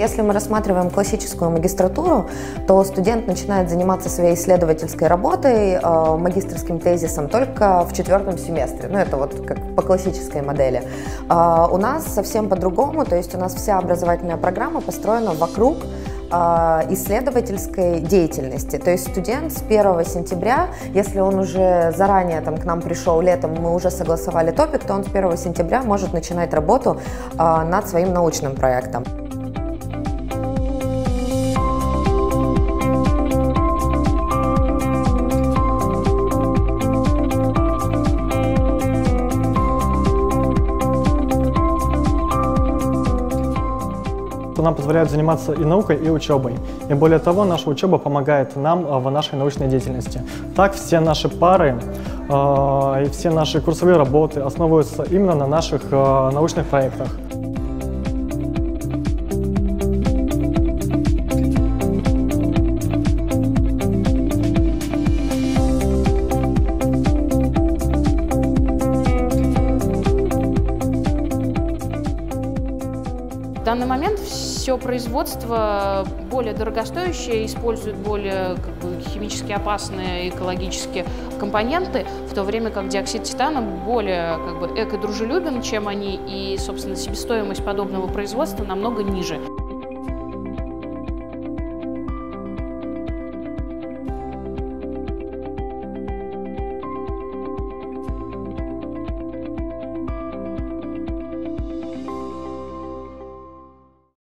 Если мы рассматриваем классическую магистратуру, то студент начинает заниматься своей исследовательской работой, магистерским тезисом только в 4-м семестре. Ну, это вот как по классической модели. У нас совсем по-другому, то есть у нас вся образовательная программа построена вокруг исследовательской деятельности. То есть студент с 1 сентября, если он уже заранее там, к нам пришел летом, мы уже согласовали топик, то он с 1 сентября может начинать работу над своим научным проектом. Нам позволяют заниматься и наукой, и учебой. И более того, наша учеба помогает нам в нашей научной деятельности. Так, все наши пары и все наши курсовые работы основываются именно на наших научных проектах. В данный момент все производство более дорогостоящее, использует более химически опасные экологические компоненты, в то время как диоксид титана более эко-дружелюбен, чем они, и, собственно, себестоимость подобного производства намного ниже.